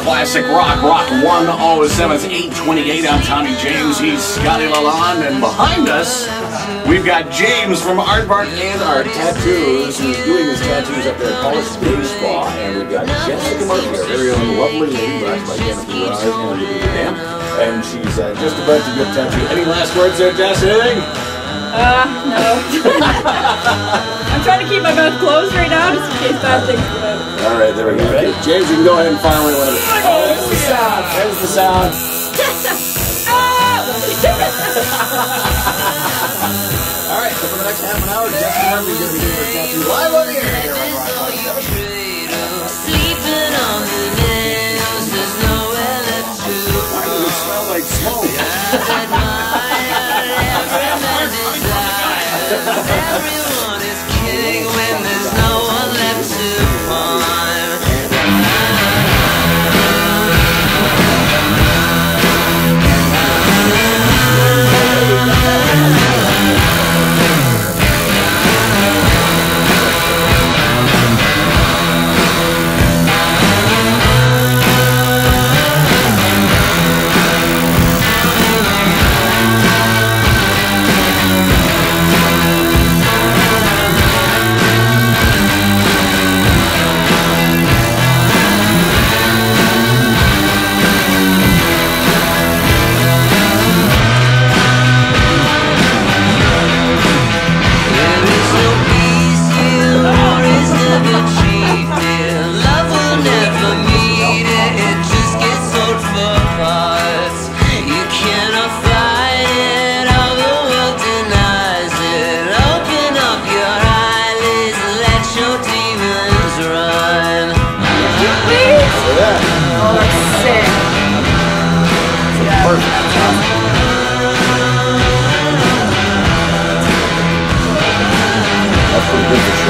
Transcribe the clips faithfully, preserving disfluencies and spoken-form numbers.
Classic rock, rock one oh seven's eight twenty-eight. I'm Tommy James, he's Scotty Lalonde, and behind us, we've got James from Aardvark Ant Art Tattoos, who's doing his tattoos up there at Polish Day Spa, and we've got Jessica Murphy, our very own lovely lady, rocked by Jennifer Garage, and Damn, and she's uh, just about to get tattooed. Any last words there, Jess? Anything? Uh, no. I'm trying to keep my mouth closed right now, just in case that thing's good. All right, there we go. Okay. James, you can go ahead and finally let it. Oh, there's the sound. There's the sound. All right, so for the next half an hour, Jessica Murphy's going to be doing her tattoo live on the air here on Rock one oh seven. Why does it smell like smoke? When there's no one left to find.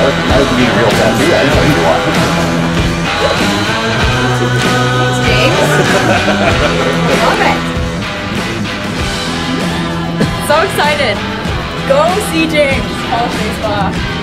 That would be a real tattoo. I know you want. Thanks, James. Love it. So excited. Go see James. Polish Day Spa.